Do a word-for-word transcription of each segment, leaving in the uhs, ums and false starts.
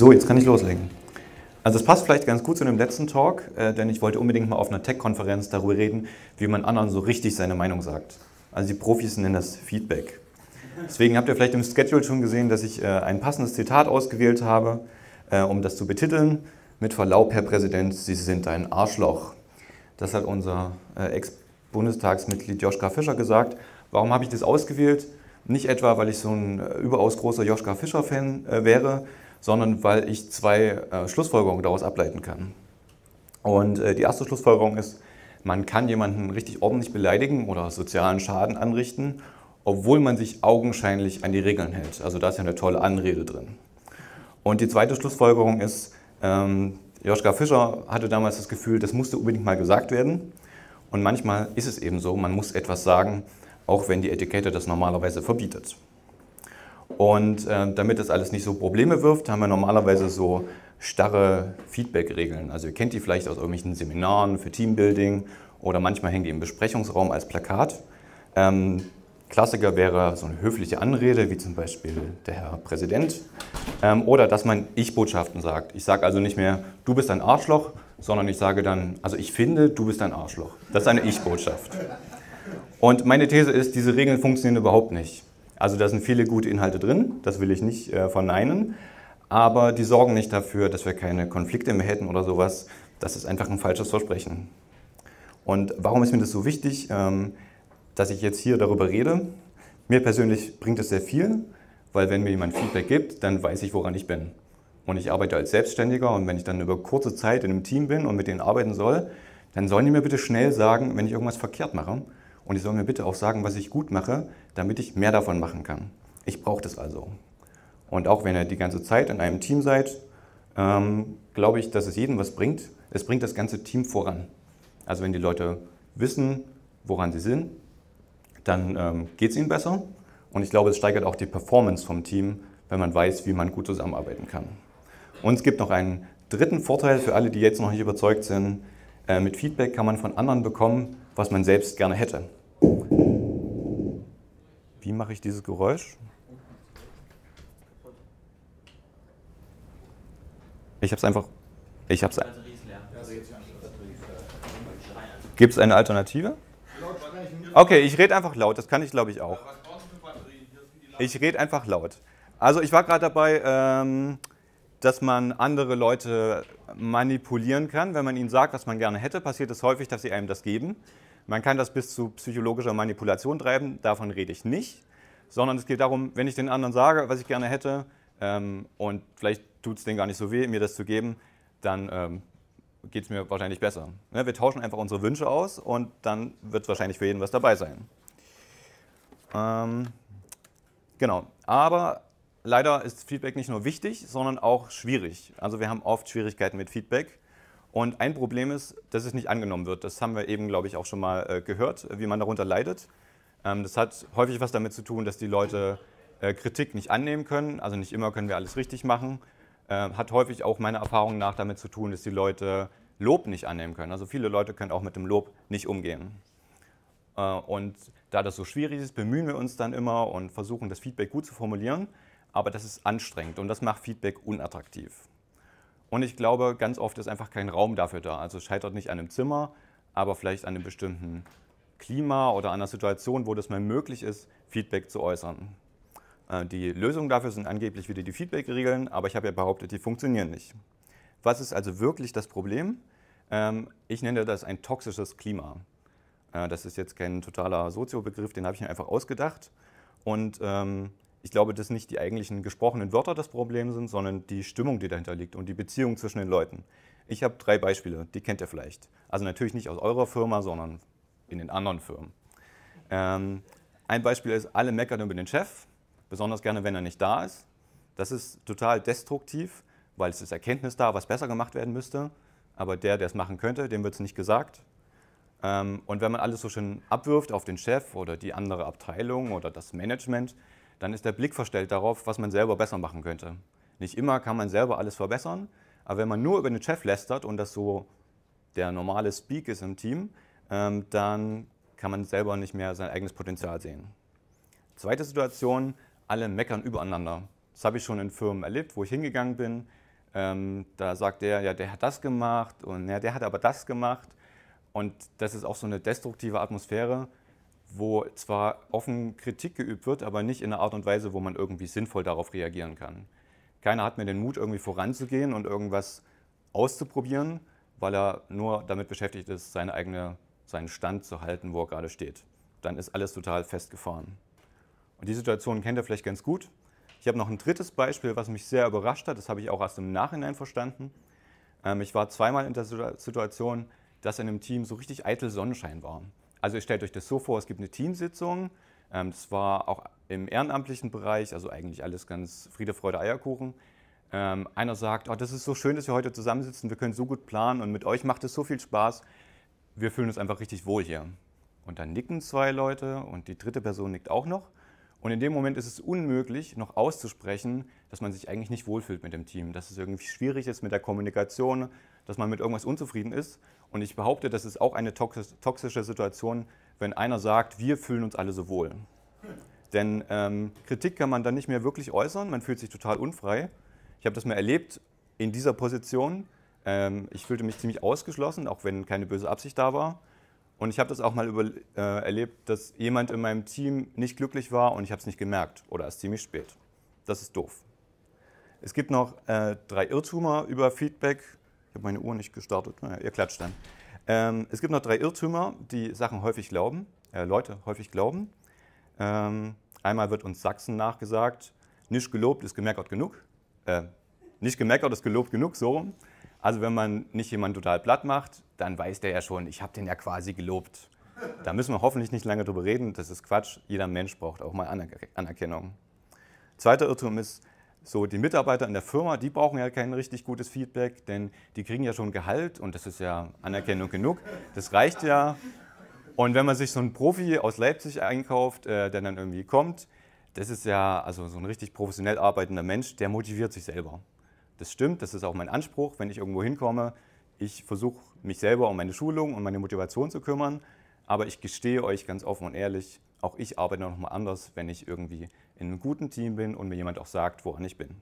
So, jetzt kann ich loslegen. Also es passt vielleicht ganz gut zu dem letzten Talk, äh, denn ich wollte unbedingt mal auf einer Tech-Konferenz darüber reden, wie man anderen so richtig seine Meinung sagt. Also die Profis nennen das Feedback. Deswegen habt ihr vielleicht im Schedule schon gesehen, dass ich äh, ein passendes Zitat ausgewählt habe, äh, um das zu betiteln. Mit Verlaub, Herr Präsident, Sie sind ein Arschloch. Das hat unser äh, Ex-Bundestagsmitglied Joschka Fischer gesagt. Warum habe ich das ausgewählt? Nicht etwa, weil ich so ein äh, überaus großer Joschka Fischer-Fan äh, wäre, sondern weil ich zwei äh, Schlussfolgerungen daraus ableiten kann. Und äh, die erste Schlussfolgerung ist, man kann jemanden richtig ordentlich beleidigen oder sozialen Schaden anrichten, obwohl man sich augenscheinlich an die Regeln hält. Also da ist ja eine tolle Anrede drin. Und die zweite Schlussfolgerung ist, ähm, Joschka Fischer hatte damals das Gefühl, das musste unbedingt mal gesagt werden. Und manchmal ist es eben so, man muss etwas sagen, auch wenn die Etikette das normalerweise verbietet. Und äh, damit das alles nicht so Probleme wirft, haben wir normalerweise so starre Feedback-Regeln. Also ihr kennt die vielleicht aus irgendwelchen Seminaren für Teambuilding oder manchmal hängen die im Besprechungsraum als Plakat. Ähm, Klassiker wäre so eine höfliche Anrede, wie zum Beispiel der Herr Präsident. Ähm, oder dass man Ich-Botschaften sagt. Ich sage also nicht mehr, du bist ein Arschloch, sondern ich sage dann, also ich finde, du bist ein Arschloch. Das ist eine Ich-Botschaft. Und meine These ist, diese Regeln funktionieren überhaupt nicht. Also da sind viele gute Inhalte drin, das will ich nicht äh, verneinen, aber die sorgen nicht dafür, dass wir keine Konflikte mehr hätten oder sowas. Das ist einfach ein falsches Versprechen. Und warum ist mir das so wichtig, ähm, dass ich jetzt hier darüber rede? Mir persönlich bringt es sehr viel, weil wenn mir jemand Feedback gibt, dann weiß ich, woran ich bin. Und ich arbeite als Selbstständiger und wenn ich dann über kurze Zeit in einem Team bin und mit denen arbeiten soll, dann sollen die mir bitte schnell sagen, wenn ich irgendwas verkehrt mache. Und ich soll mir bitte auch sagen, was ich gut mache, damit ich mehr davon machen kann. Ich brauche das also. Und auch wenn ihr die ganze Zeit in einem Team seid, ähm, glaube ich, dass es jedem was bringt. Es bringt das ganze Team voran. Also wenn die Leute wissen, woran sie sind, dann ähm, geht es ihnen besser. Und ich glaube, es steigert auch die Performance vom Team, wenn man weiß, wie man gut zusammenarbeiten kann. Und es gibt noch einen dritten Vorteil für alle, die jetzt noch nicht überzeugt sind. Äh, mit Feedback kann man von anderen bekommen, was man selbst gerne hätte. Wie mache ich dieses Geräusch? Ich habe es einfach... Ich habe es... Gibt es eine Alternative? Okay, ich rede einfach laut, das kann ich glaube ich auch. Ich rede einfach laut. Also ich war gerade dabei, ähm, dass man andere Leute manipulieren kann. Wenn man ihnen sagt, was man gerne hätte, passiert es häufig, dass sie einem das geben. Man kann das bis zu psychologischer Manipulation treiben, davon rede ich nicht, sondern es geht darum, wenn ich den anderen sage, was ich gerne hätte ähm, und vielleicht tut es denen gar nicht so weh, mir das zu geben, dann ähm, geht es mir wahrscheinlich besser. Ne? Wir tauschen einfach unsere Wünsche aus und dann wird wahrscheinlich für jeden was dabei sein. Ähm, genau, aber leider ist Feedback nicht nur wichtig, sondern auch schwierig. Also wir haben oft Schwierigkeiten mit Feedback. Und ein Problem ist, dass es nicht angenommen wird. Das haben wir eben, glaube ich, auch schon mal äh, gehört, wie man darunter leidet. Ähm, das hat häufig was damit zu tun, dass die Leute äh, Kritik nicht annehmen können. Also nicht immer können wir alles richtig machen. Äh, hat häufig auch meiner Erfahrung nach damit zu tun, dass die Leute Lob nicht annehmen können. Also viele Leute können auch mit dem Lob nicht umgehen. Äh, und da das so schwierig ist, bemühen wir uns dann immer und versuchen, das Feedback gut zu formulieren. Aber das ist anstrengend und das macht Feedback unattraktiv. Und ich glaube, ganz oft ist einfach kein Raum dafür da. Also es scheitert nicht an einem Zimmer, aber vielleicht an einem bestimmten Klima oder an einer Situation, wo das mal möglich ist, Feedback zu äußern. Äh, die Lösung dafür sind angeblich wieder die Feedback-Regeln, aber ich habe ja behauptet, die funktionieren nicht. Was ist also wirklich das Problem? Ähm, ich nenne das ein toxisches Klima. Äh, das ist jetzt kein totaler Soziobegriff, den habe ich mir einfach ausgedacht. Und ähm, Ich glaube, dass nicht die eigentlichen gesprochenen Wörter das Problem sind, sondern die Stimmung, die dahinter liegt und die Beziehung zwischen den Leuten. Ich habe drei Beispiele, die kennt ihr vielleicht. Also natürlich nicht aus eurer Firma, sondern in den anderen Firmen. Ähm, ein Beispiel ist, alle meckern über den Chef, besonders gerne, wenn er nicht da ist. Das ist total destruktiv, weil es ist Erkenntnis da, was besser gemacht werden müsste. Aber der, der es machen könnte, dem wird es nicht gesagt. Ähm, und wenn man alles so schön abwirft auf den Chef oder die andere Abteilung oder das Management, dann ist der Blick verstellt darauf, was man selber besser machen könnte. Nicht immer kann man selber alles verbessern, aber wenn man nur über den Chef lästert und das so der normale Speak ist im Team, ähm, dann kann man selber nicht mehr sein eigenes Potenzial sehen. Zweite Situation, alle meckern übereinander. Das habe ich schon in Firmen erlebt, wo ich hingegangen bin. Ähm, da sagt er, ja, der hat das gemacht und ja, der hat aber das gemacht. Und das ist auch so eine destruktive Atmosphäre, wo zwar offen Kritik geübt wird, aber nicht in einer Art und Weise, wo man irgendwie sinnvoll darauf reagieren kann. Keiner hat mehr den Mut, irgendwie voranzugehen und irgendwas auszuprobieren, weil er nur damit beschäftigt ist, seine eigene, seinen Stand zu halten, wo er gerade steht. Dann ist alles total festgefahren. Und die Situation kennt ihr vielleicht ganz gut. Ich habe noch ein drittes Beispiel, was mich sehr überrascht hat. Das habe ich auch erst im Nachhinein verstanden. Ich war zweimal in der Situation, dass in einem Team so richtig eitel Sonnenschein war. Also ihr stellt euch das so vor, es gibt eine Teamsitzung. Das war auch im ehrenamtlichen Bereich, also eigentlich alles ganz Friede, Freude, Eierkuchen. Einer sagt, oh, das ist so schön, dass wir heute zusammensitzen, wir können so gut planen und mit euch macht es so viel Spaß. Wir fühlen uns einfach richtig wohl hier. Und dann nicken zwei Leute und die dritte Person nickt auch noch. Und in dem Moment ist es unmöglich, noch auszusprechen, dass man sich eigentlich nicht wohlfühlt mit dem Team, dass es irgendwie schwierig ist mit der Kommunikation, dass man mit irgendwas unzufrieden ist. Und ich behaupte, das ist auch eine toxische Situation, wenn einer sagt, wir fühlen uns alle so wohl. Denn ähm, Kritik kann man dann nicht mehr wirklich äußern, man fühlt sich total unfrei. Ich habe das mal erlebt in dieser Position. Ähm, ich fühlte mich ziemlich ausgeschlossen, auch wenn keine böse Absicht da war. Und ich habe das auch mal über, äh, erlebt, dass jemand in meinem Team nicht glücklich war und ich habe es nicht gemerkt oder erst ziemlich spät. Das ist doof. Es gibt noch äh, drei Irrtümer über Feedback. Ich habe meine Uhr nicht gestartet, naja, ihr klatscht dann. Ähm, es gibt noch drei Irrtümer, die Sachen häufig glauben, äh, Leute häufig glauben. Ähm, einmal wird uns Sachsen nachgesagt, nicht gelobt ist gemeckert genug. Äh, nicht gemeckert ist gelobt genug, so rum. Also wenn man nicht jemanden total platt macht, dann weiß der ja schon, ich habe den ja quasi gelobt. Da müssen wir hoffentlich nicht lange drüber reden, das ist Quatsch. Jeder Mensch braucht auch mal Anerkennung. Zweiter Irrtum ist, so die Mitarbeiter in der Firma, die brauchen ja kein richtig gutes Feedback, denn die kriegen ja schon Gehalt und das ist ja Anerkennung genug. Das reicht ja. Und wenn man sich so einen Profi aus Leipzig einkauft, der dann irgendwie kommt, das ist ja also so ein richtig professionell arbeitender Mensch, der motiviert sich selber. Das stimmt, das ist auch mein Anspruch, wenn ich irgendwo hinkomme. Ich versuche, mich selber um meine Schulung und meine Motivation zu kümmern, aber ich gestehe euch ganz offen und ehrlich, auch ich arbeite noch mal anders, wenn ich irgendwie in einem guten Team bin und mir jemand auch sagt, woran ich bin.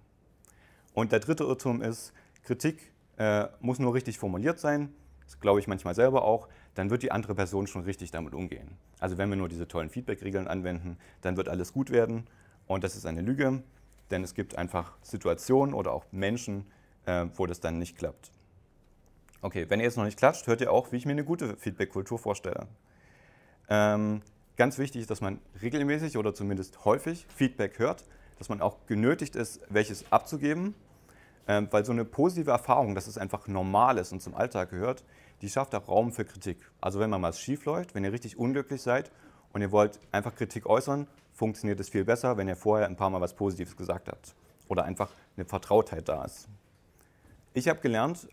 Und der dritte Irrtum ist, Kritik äh, muss nur richtig formuliert sein, das glaube ich manchmal selber auch, dann wird die andere Person schon richtig damit umgehen. Also wenn wir nur diese tollen Feedback-Regeln anwenden, dann wird alles gut werden und das ist eine Lüge. Denn es gibt einfach Situationen oder auch Menschen, äh, wo das dann nicht klappt. Okay, wenn ihr jetzt noch nicht klatscht, hört ihr auch, wie ich mir eine gute Feedback-Kultur vorstelle. Ähm, ganz wichtig ist, dass man regelmäßig oder zumindest häufig Feedback hört, dass man auch genötigt ist, welches abzugeben, ähm, weil so eine positive Erfahrung, dass es einfach normal ist und zum Alltag gehört, die schafft auch Raum für Kritik. Also wenn mal was schief läuft, wenn ihr richtig unglücklich seid und ihr wollt einfach Kritik äußern, funktioniert es viel besser, wenn ihr vorher ein paar Mal was Positives gesagt habt oder einfach eine Vertrautheit da ist. Ich habe gelernt,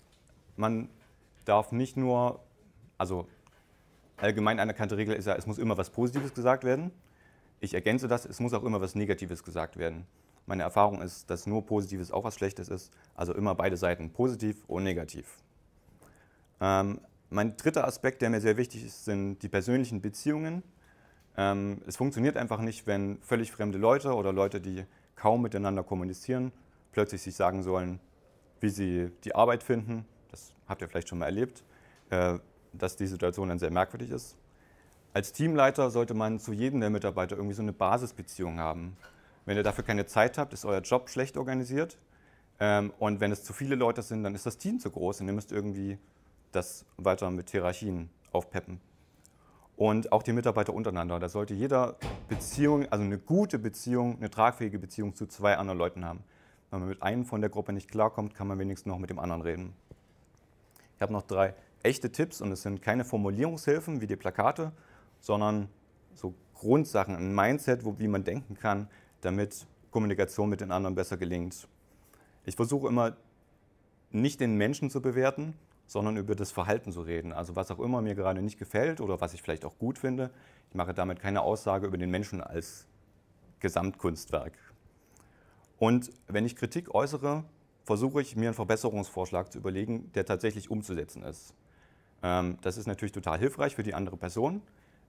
man darf nicht nur, also allgemein anerkannte Regel ist ja, es muss immer was Positives gesagt werden. Ich ergänze das, es muss auch immer was Negatives gesagt werden. Meine Erfahrung ist, dass nur Positives auch was Schlechtes ist, also immer beide Seiten, positiv und negativ. Ähm, mein dritter Aspekt, der mir sehr wichtig ist, sind die persönlichen Beziehungen. Es funktioniert einfach nicht, wenn völlig fremde Leute oder Leute, die kaum miteinander kommunizieren, plötzlich sich sagen sollen, wie sie die Arbeit finden. Das habt ihr vielleicht schon mal erlebt, dass die Situation dann sehr merkwürdig ist. Als Teamleiter sollte man zu jedem der Mitarbeiter irgendwie so eine Basisbeziehung haben. Wenn ihr dafür keine Zeit habt, ist euer Job schlecht organisiert. Und wenn es zu viele Leute sind, dann ist das Team zu groß und ihr müsst irgendwie das weiter mit Hierarchien aufpeppen. Und auch die Mitarbeiter untereinander. Da sollte jeder Beziehung, also eine gute Beziehung, eine tragfähige Beziehung zu zwei anderen Leuten haben. Wenn man mit einem von der Gruppe nicht klarkommt, kann man wenigstens noch mit dem anderen reden. Ich habe noch drei echte Tipps und es sind keine Formulierungshilfen wie die Plakate, sondern so Grundsachen, ein Mindset, wo, wie man denken kann, damit Kommunikation mit den anderen besser gelingt. Ich versuche immer, nicht den Menschen zu bewerten, sondern über das Verhalten zu reden. Also was auch immer mir gerade nicht gefällt oder was ich vielleicht auch gut finde. Ich mache damit keine Aussage über den Menschen als Gesamtkunstwerk. Und wenn ich Kritik äußere, versuche ich, mir einen Verbesserungsvorschlag zu überlegen, der tatsächlich umzusetzen ist. Das ist natürlich total hilfreich für die andere Person,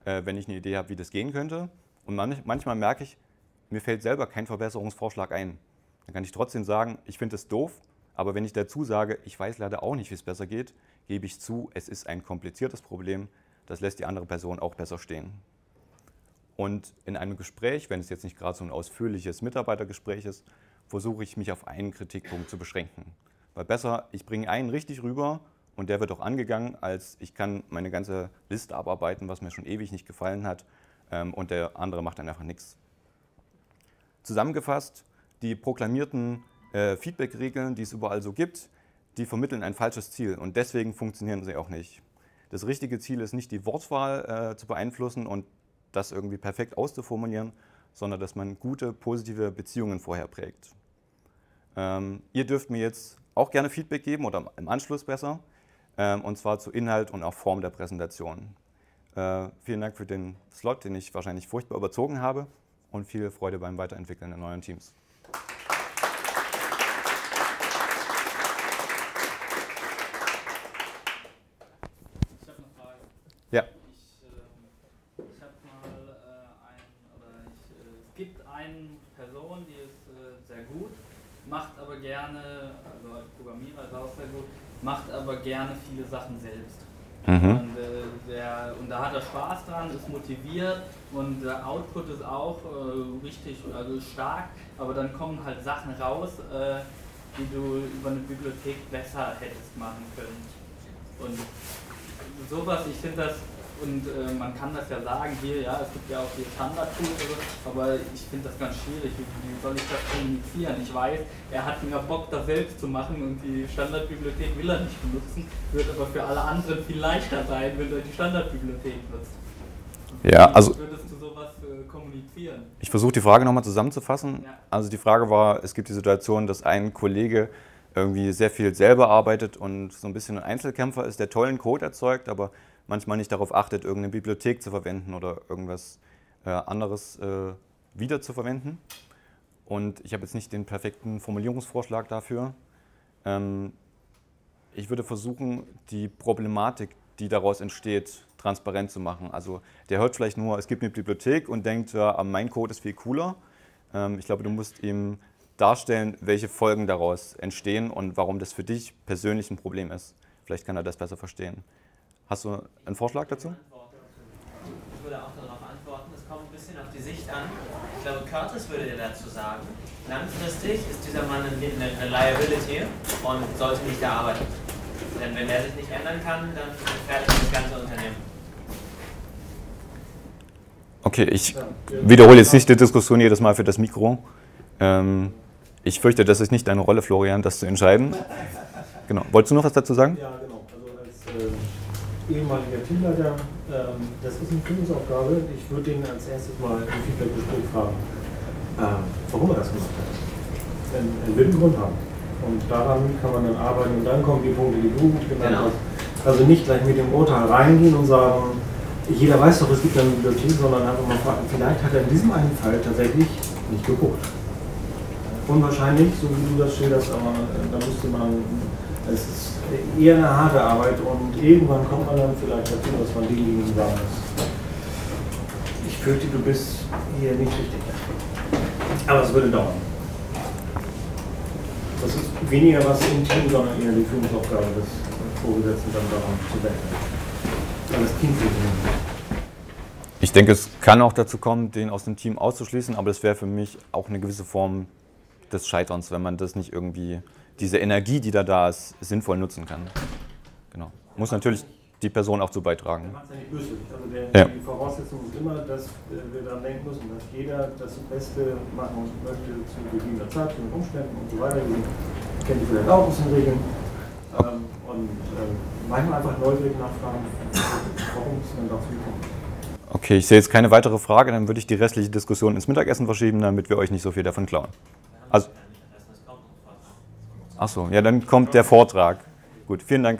wenn ich eine Idee habe, wie das gehen könnte. Und manchmal merke ich, mir fällt selber kein Verbesserungsvorschlag ein. Dann kann ich trotzdem sagen, ich finde das doof, Aber wenn ich dazu sage, ich weiß leider auch nicht, wie es besser geht, gebe ich zu, es ist ein kompliziertes Problem, das lässt die andere Person auch besser stehen. Und in einem Gespräch, wenn es jetzt nicht gerade so ein ausführliches Mitarbeitergespräch ist, versuche ich mich auf einen Kritikpunkt zu beschränken. Weil besser, ich bringe einen richtig rüber und der wird auch angegangen, als ich kann meine ganze Liste abarbeiten, was mir schon ewig nicht gefallen hat, und der andere macht dann einfach nichts. Zusammengefasst, die proklamierten äh, Feedback-Regeln, die es überall so gibt, die vermitteln ein falsches Ziel und deswegen funktionieren sie auch nicht. Das richtige Ziel ist nicht, die Wortwahl äh, zu beeinflussen und das irgendwie perfekt auszuformulieren, sondern dass man gute, positive Beziehungen vorher prägt. Ähm, ihr dürft mir jetzt auch gerne Feedback geben oder im Anschluss besser, ähm, und zwar zu Inhalt und auch Form der Präsentation. Äh, vielen Dank für den Slot, den ich wahrscheinlich furchtbar überzogen habe. Und viel Freude beim Weiterentwickeln in neuen Teams. Ich habe eine Frage. Ja. Ich, äh, ich habe mal äh, ein, oder ich, äh, es gibt eine Person, die ist äh, sehr gut, macht aber gerne, also als Programmierer ist auch sehr gut, macht aber gerne viele Sachen selbst. Mhm. Und, äh, der, und da hat er Spaß dran, ist motiviert und der Output ist auch äh, richtig, also stark, aber dann kommen halt Sachen raus, äh, die du über eine Bibliothek besser hättest machen können. Und sowas, ich finde das, und äh, man kann das ja sagen, hier, ja, es gibt ja auch die Standard-Tools, aber ich finde das ganz schwierig, wie, wie soll ich das kommunizieren? Ich weiß, er hat mir Bock, das selbst zu machen und die Standardbibliothek will er nicht benutzen, wird aber für alle anderen viel leichter sein, wenn er die Standardbibliothek nutzt. Ja, also, wie würdest du sowas äh, kommunizieren? Ich versuche die Frage nochmal zusammenzufassen. Ja. Also die Frage war, es gibt die Situation, dass ein Kollege irgendwie sehr viel selber arbeitet und so ein bisschen ein Einzelkämpfer ist, der tollen Code erzeugt, aber manchmal nicht darauf achtet, irgendeine Bibliothek zu verwenden oder irgendwas äh, anderes äh, wieder zu verwenden. Und ich habe jetzt nicht den perfekten Formulierungsvorschlag dafür. Ähm, ich würde versuchen, die Problematik, die daraus entsteht, transparent zu machen. Also der hört vielleicht nur, es gibt eine Bibliothek und denkt, ja, mein Code ist viel cooler. Ähm, ich glaube, du musst ihm darstellen, welche Folgen daraus entstehen und warum das für dich persönlich ein Problem ist. Vielleicht kann er das besser verstehen. Hast du einen Vorschlag dazu? Ich würde auch darauf antworten, es kommt ein bisschen auf die Sicht an. Ich glaube, Curtis würde dir dazu sagen, langfristig ist dieser Mann eine Liability und sollte nicht erarbeiten. Denn wenn er sich nicht ändern kann, dann gefährdet das ganze Unternehmen. Okay, ich wiederhole jetzt nicht die Diskussion jedes Mal für das Mikro. Ähm, ich fürchte, das ist nicht deine Rolle, Florian, das zu entscheiden. Genau. Wolltest du noch was dazu sagen? Ja, genau. Also als, äh ehemaliger Teamleiter, ähm, das ist eine Führungsaufgabe. Ich würde den als erstes mal im Feedback-Gespräch fragen, äh, warum er das gemacht hat. Einen, einen wilden Grund haben. Und daran kann man dann arbeiten und dann kommen die Punkte, die du gut genannt hast. Genau. Also nicht gleich mit dem Urteil reingehen und sagen, jeder weiß doch, es gibt eine Bibliothek, sondern einfach mal fragen, vielleicht hat er in diesem einen Fall tatsächlich nicht geguckt. Unwahrscheinlich, so wie du das schilderst, aber äh, da müsste man. Es ist eher eine harte Arbeit und irgendwann kommt man dann vielleicht dazu, dass man denjenigen sagen muss. Ich fürchte, du bist hier nicht richtig. Aber es würde dauern. Das ist weniger was im Team, sondern eher die Führungsaufgabe des Vorgesetzten, dann daran zu wenden. Weil das Team funktioniert. Ich denke, es kann auch dazu kommen, den aus dem Team auszuschließen, aber das wäre für mich auch eine gewisse Form des Scheiterns, wenn man das nicht irgendwie diese Energie, die da da ist, sinnvoll nutzen kann. Genau. Muss natürlich die Person auch zu beitragen. Der macht es ja nicht böse. Also der, ja. Die Voraussetzung ist immer, dass wir daran denken müssen, dass jeder das Beste machen möchte zu gegebener Zeit, zu den Umständen und so weiter. Die kennen die vielleicht auch aus den Regeln. Ähm, und ähm, manchmal einfach neugierig nachfragen, warum es dann dazu kommt. Okay, ich sehe jetzt keine weitere Frage, dann würde ich die restliche Diskussion ins Mittagessen verschieben, damit wir euch nicht so viel davon klauen. Also, Achso, ja, dann kommt der Vortrag. Gut, vielen Dank.